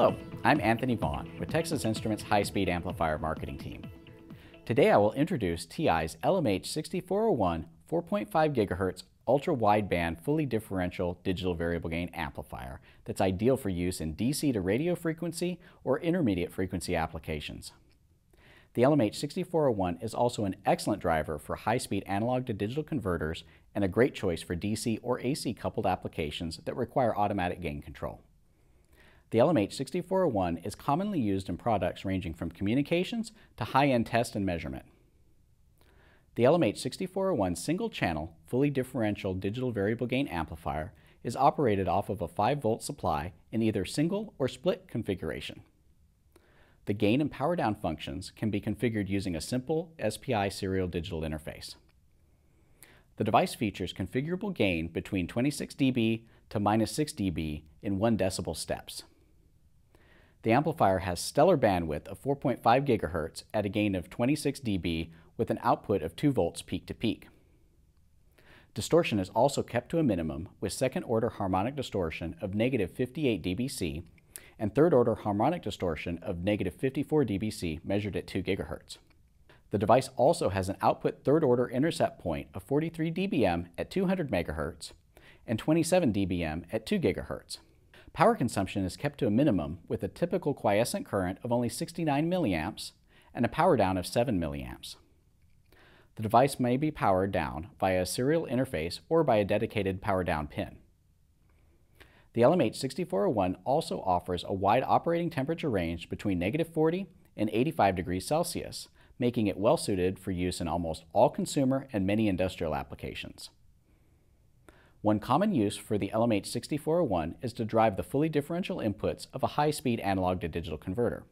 Hello, I'm Anthony Vaughn with Texas Instruments High-Speed Amplifier Marketing Team. Today I will introduce TI's LMH6401 4.5 GHz ultra-wideband fully differential digital variable gain amplifier that's ideal for use in DC to radio frequency or intermediate frequency applications. The LMH6401 is also an excellent driver for high-speed analog to digital converters and a great choice for DC or AC coupled applications that require automatic gain control. The LMH6401 is commonly used in products ranging from communications to high-end test and measurement. The LMH6401 single-channel, fully differential digital variable gain amplifier is operated off of a 5-volt supply in either single or split configuration. The gain and power down functions can be configured using a simple SPI serial digital interface. The device features configurable gain between 26 dB to -6 dB in 1 decibel steps. The amplifier has stellar bandwidth of 4.5 GHz at a gain of 26 dB with an output of 2 volts peak to peak. Distortion is also kept to a minimum with second-order harmonic distortion of -58 dBc and third-order harmonic distortion of -54 dBc measured at 2 GHz. The device also has an output third-order intercept point of 43 dBm at 200 MHz and 27 dBm at 2 GHz. Power consumption is kept to a minimum with a typical quiescent current of only 69 mA and a power down of 7 mA. The device may be powered down via a serial interface or by a dedicated power down pin. The LMH6401 also offers a wide operating temperature range between -40 and 85 degrees Celsius, making it well suited for use in almost all consumer and many industrial applications. One common use for the LMH6401 is to drive the fully differential inputs of a high-speed analog to digital converter.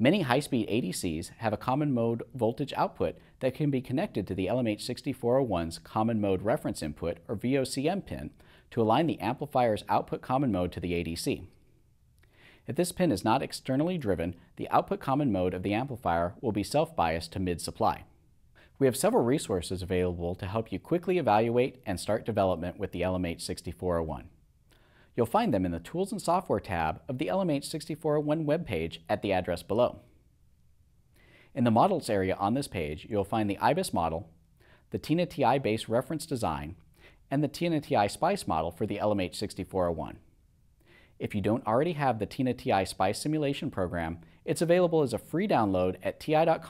Many high-speed ADCs have a common mode voltage output that can be connected to the LMH6401's common mode reference input or VOCM pin to align the amplifier's output common mode to the ADC. If this pin is not externally driven, the output common mode of the amplifier will be self-biased to mid-supply. We have several resources available to help you quickly evaluate and start development with the LMH6401. You'll find them in the Tools and Software tab of the LMH6401 webpage at the address below. In the Models area on this page, you'll find the IBIS model, the TINA-TI base reference design, and the TINA-TI SPICE model for the LMH6401. If you don't already have the TINA-TI SPICE simulation program, it's available as a free download at ti.com/tina-ti.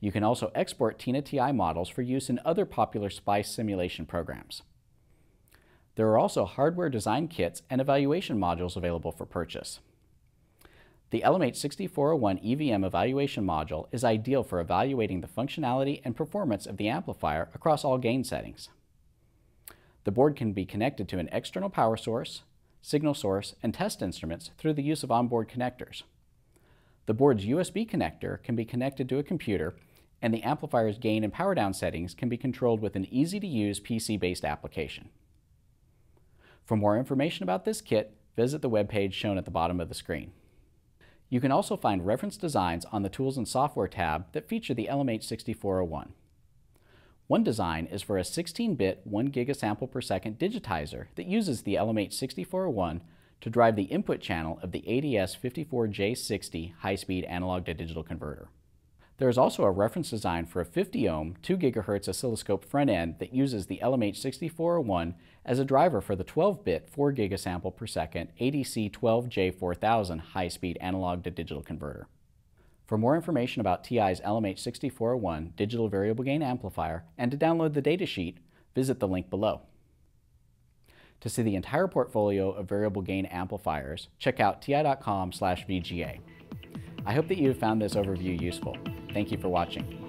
You can also export TINA-TI models for use in other popular SPICE simulation programs. There are also hardware design kits and evaluation modules available for purchase. The LMH6401 EVM evaluation module is ideal for evaluating the functionality and performance of the amplifier across all gain settings. The board can be connected to an external power source, signal source, and test instruments through the use of onboard connectors. The board's USB connector can be connected to a computer, and the amplifier's gain and power down settings can be controlled with an easy-to-use PC-based application. For more information about this kit, visit the webpage shown at the bottom of the screen. You can also find reference designs on the Tools and Software tab that feature the LMH6401. One design is for a 16-bit 1 gigasample per second digitizer that uses the LMH6401 to drive the input channel of the ADS54J60 high-speed analog to digital converter. There is also a reference design for a 50-ohm 2 GHz oscilloscope front end that uses the LMH6401 as a driver for the 12-bit 4 gigasample per second ADC12J4000 high-speed analog to digital converter. For more information about TI's LMH6401 digital variable gain amplifier and to download the datasheet, visit the link below. To see the entire portfolio of variable gain amplifiers, check out ti.com/VGA. I hope that you have found this overview useful. Thank you for watching.